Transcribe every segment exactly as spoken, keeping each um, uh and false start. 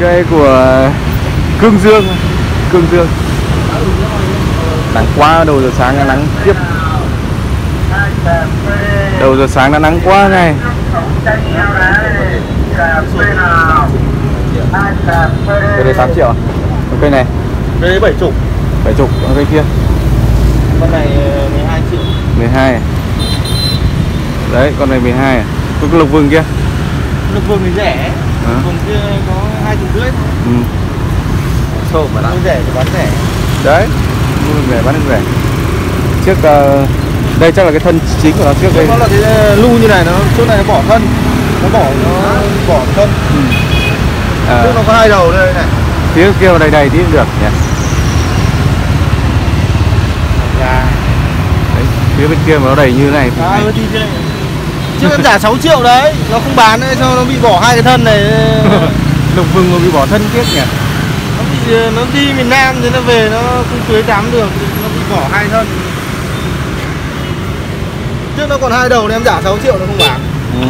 cây của Cương Dương. Cương Dương nắng quá, đầu giờ sáng là nắng tiếp, đầu giờ sáng đã nắng quá này. Cây này tám triệu à? Cây này cây đấy bảy chục. Bảy chục. Cây kia con này mười hai triệu. Mười hai à? Đấy, con này mười hai à? Có cái lục vừng kia. Lục vừng thì rẻ, lục vừng kia có hai chục rưỡi thôi. Ừ. Sổ mà bán rẻ thì bán rẻ. Đấy, mua được rẻ bán được rẻ. Trước uh, đây chắc là cái thân chính của nó trước đây. Nó là cái lu như này, nó chỗ này nó bỏ thân, nó bỏ nó bỏ thân. Ừ. À, trước nó có hai đầu đây này. Phía kia đầy đầy tí cũng được nhỉ. Yeah. Đấy, phía bên kia mà nó đầy như thế này. À, này. Chứ em giả sáu triệu đấy, nó không bán đấy, sao nó bị bỏ hai cái thân này. Lục vừng nó bị bỏ thân tiếc nhỉ. Nó bị nó đi miền Nam thì nó về nó không cưới tám được, nó bị bỏ hai thân. Trước nó còn hai đầu nên em giả sáu triệu nó không bán. Ừ.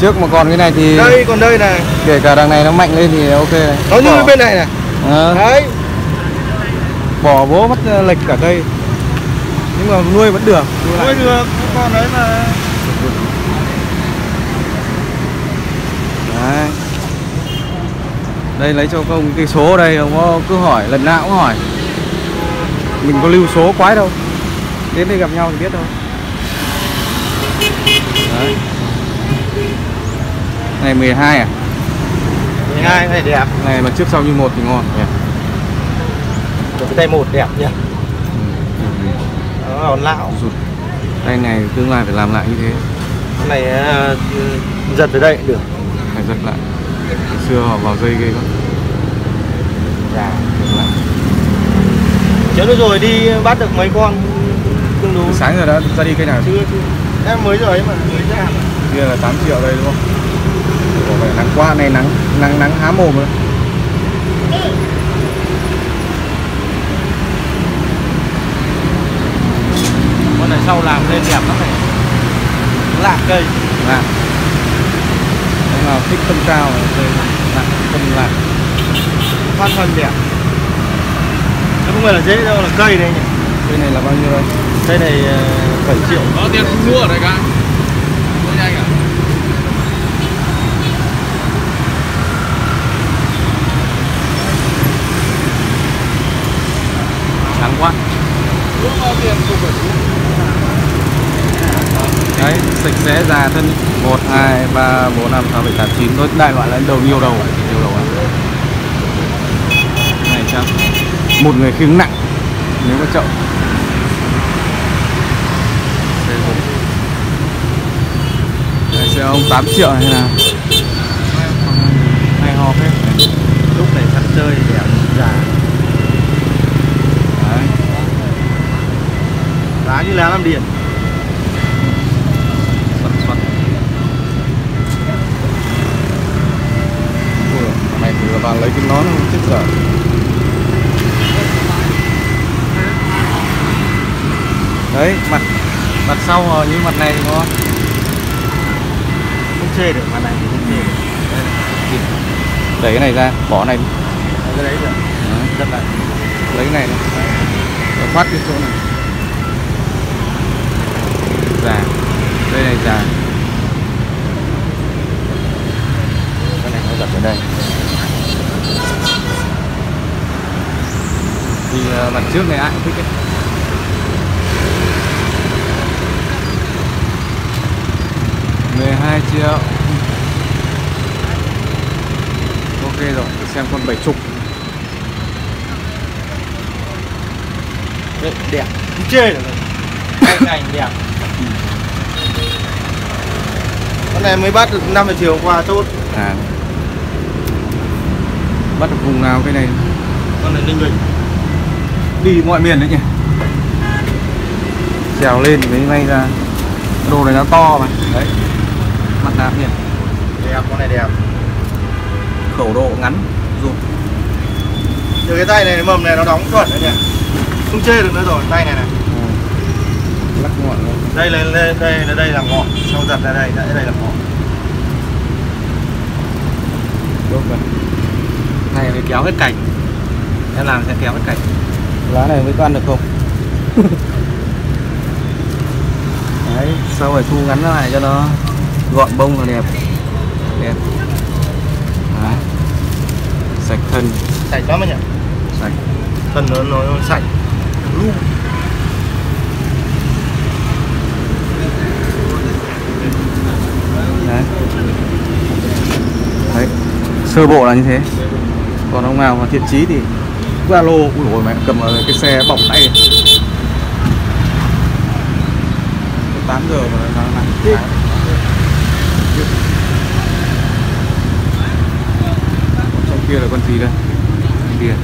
Trước mà còn cái này thì đây, còn đây này. Kể cả đằng này nó mạnh lên thì ok này. Nó như bỏ bên này này. À. Đấy. Bỏ bố mất lệch cả cây. Nhưng mà nuôi vẫn được. Nuôi, nuôi được, con đấy mà. Đấy. Đây lấy cho ông cái số đây, ông có cứ hỏi, lần nào cũng hỏi. Mình có lưu số quái đâu. Đến đây gặp nhau thì biết thôi. Đấy. Này mười hai à? mười hai này đẹp. Này mà trước sau như một thì ngon nhỉ. Cái tay một đẹp nhỉ. Nó còn lão. Đây này tương lai phải làm lại như thế. Cái này uh, giật ở đây cũng được. Phải giật lại. Hồi xưa họ vào dây ghê quá. Dạ. Chứ nó rồi đi bắt được mấy con tương đối. Sáng giờ đã ra đi cây nào? Chưa, chưa. Em mới rồi ấy mà mới ra. Kia là tám triệu đây đúng không? Có vẻ nắng quá này, nắng nắng nắng há mồm rồi. Con này sau làm lên đẹp lắm này. Lạc cây. Lạc. Con nào thích tâm cao này, cây lạc, tâm lạc. Phát thân đẹp. Nó không phải là dễ đâu, là cây đây nhỉ. Cây này là bao nhiêu đây? Cây này bảy triệu. Có tiền không mua ở đây cả. Mua nhanh à? Nắng quá. Đấy, sạch sẽ già thân. Một, hai, ba, bốn, năm, sáu, bảy, tám, chín. Tôi đại loại là đầu nhiều đầu. Nhiều đầu à? Này chắc một người khiêng nặng. Nếu có chậu đây xe ông tám triệu hay là hay ho hết. Lúc này sắp chơi đẹp già. Đá như lá làm điện. Xoắn xoắn. Ủa, này thì bạn lấy cái nón không chết sợ. Đấy, mặt mặt sau rồi, như mặt này thì nó không chê được, mặt này thì không chê được. Đây, đẩy cái này ra, bỏ này. Cái đấy rồi. Đấy, lại. Lấy cái này đi. Thoát cái chỗ này. Già. Đây này già. Cái này nó giật ở đây. Thì uh, mặt trước này ai cũng thích ấy. mười hai triệu. Ok rồi, để xem con bảy chục. Đấy, đẹp. Chê rồi. Cái này đẹp. Con này mới bắt được năm giờ chiều qua chốt. À. Bắt được vùng nào cái này? Con này Ninh Bình. Đi mọi miền đấy nhỉ. Trèo lên mới may ra. Đồ này nó to mà. Đấy. Mặt đạp nhỉ. Đẹp, con này đẹp. Khẩu độ ngắn dùng. Từ cái tay này cái mầm này nó đóng chuẩn đấy nhỉ. Không chê được nữa rồi, tay này này. Lắc ngọn luôn. Đây là đây đây là đây là ngọn, sau giật ra đây, đây đây là ngọn. Đốt vào. này mới kéo hết cành, em làm sẽ kéo hết cành. Lá này mới có ăn được không? Đấy, sau phải thu ngắn nó lại cho nó gọn bông là đẹp, đẹp. Đấy. Sạch thân. Sạch lắm anh nhỉ? Sạch. Thân nó nó, nó sạch. Luôn. Đấy. Đấy. Sơ bộ là như thế. Còn ông nào mà thiện chí thì alo, ui dồi mẹ, cầm cái xe bỏng tay. tám giờ mà nó nắng. Trong kia là con gì đây? Điền.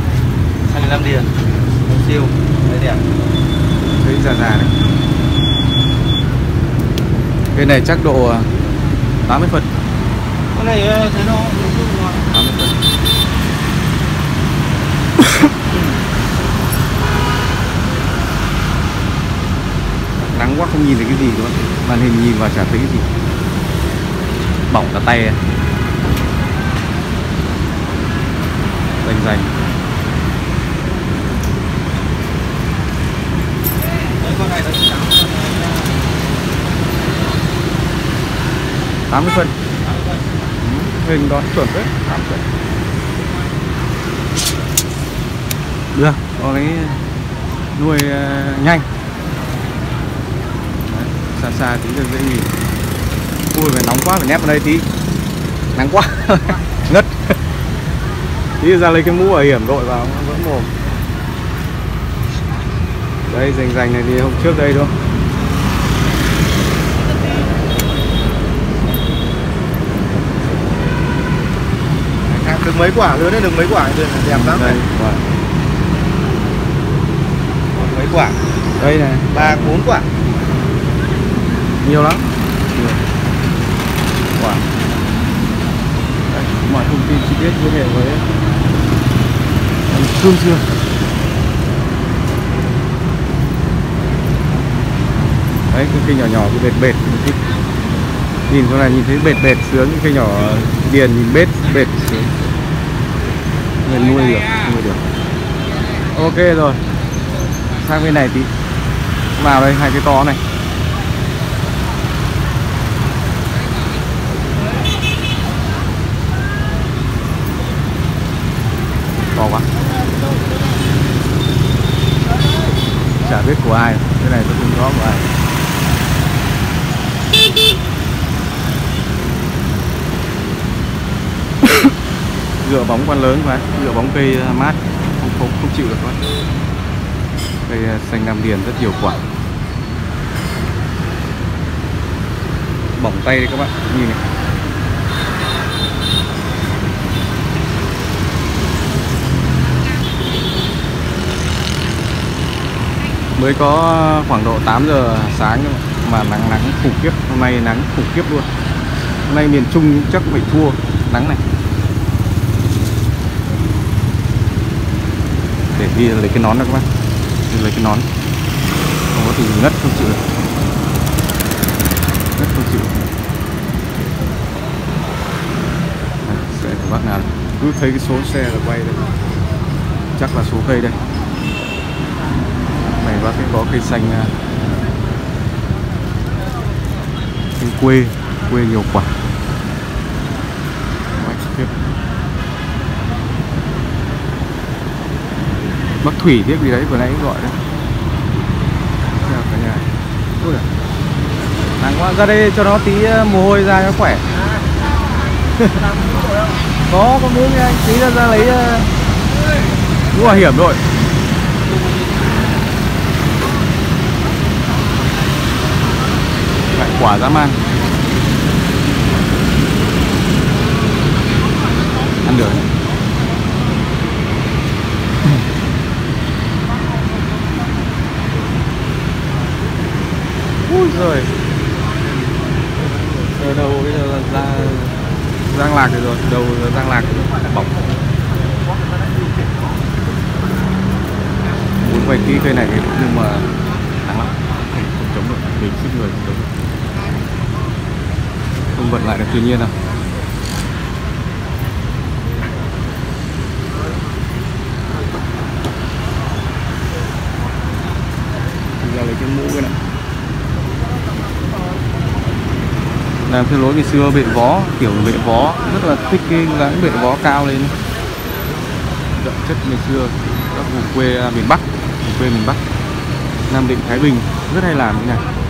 hai mươi lăm điền. Con siêu, đấy đẹp. Thấy già già đấy. Cái này chắc độ tám mươi phần. Con này thấy nó tám mươi phần. Nắng quá không nhìn thấy cái gì luôn, màn hình nhìn vào chả thấy cái gì, bỏng cả tay, rành rành. tám mươi phân, hình đó chuẩn đấy, tám mươi phân. Được, con ấy nuôi nhanh. Xa xa tí cho dễ nhìn. Ui phải nóng quá, phải nép vào đây tí. Nắng quá. Ngất. Tí ra lấy cái mũ bảo hiểm đội vào vẫn mồm. Đây rành rành này thì hôm trước đây thôi. Được mấy quả nữa đấy, được mấy quả rồi, đẹp lắm đây. Quả. Mấy quả. Đây này, ba bốn quả. Nhiều lắm. Được. Wow. Đấy, mọi thông tin chi tiết liên hệ với Cương Dương. Đấy, cái cây nhỏ nhỏ cái bệt bệt mình thích. Nhìn con này nhìn thấy bệt bệt sướng, cái cây nhỏ điền nhìn bệt bệt sướng. Mình nuôi được, nuôi được. Ok rồi. Sang bên này tí. Vào đây hai cái to này. To quá. Chả biết của ai, cái này tôi không rõ của ai. Dựa bóng quan lớn quá, dựa bóng cây mát không không, không chịu được quá. Cây xanh Nam Điền rất nhiều quả. Bỏng tay đấy các bạn, nhìn này. Mới có khoảng độ tám giờ sáng mà nắng nắng khủng khiếp. Hôm nay nắng khủng khiếp luôn. Hôm nay miền Trung chắc phải thua nắng này. Để đi lấy cái nón đó các bác. Đi lấy cái nón. Không có thì ngất không chịu được. Ngất không chịu được. Xe của bác nào cứ thấy cái số xe là quay đây. Chắc là số cây đây. Này bác ấy có cây xanh, cây quê, quê nhiều quả. Bác Thủy tiếc gì đấy vừa nãy gọi đấy. Chào cả nhà. Ôi à, nắng quá ra đây cho nó tí mồ hôi ra cho khỏe. Có có muốn anh tí ra ra lấy mũ bảo hiểm rồi. Quả dã man. Ăn được. Ui giời. Giờ đầu bây giờ là ra Giang Lạc rồi rồi, đầu là Giang Lạc rồi. Bỏng. Muốn quay kỹ cây này nhưng mà nắng lắm. Không chống được, mình sức người không chống được. Không bật lại được tự nhiên đâu. giờ lấy cái mũ cái này. Làm theo lối ngày xưa bệ vó, kiểu bệ vó, rất là thích cái dáng bệ vó cao lên. Đậm chất ngày xưa các vùng quê miền Bắc, vùng quê miền Bắc, Nam Định, Thái Bình rất hay làm cái này.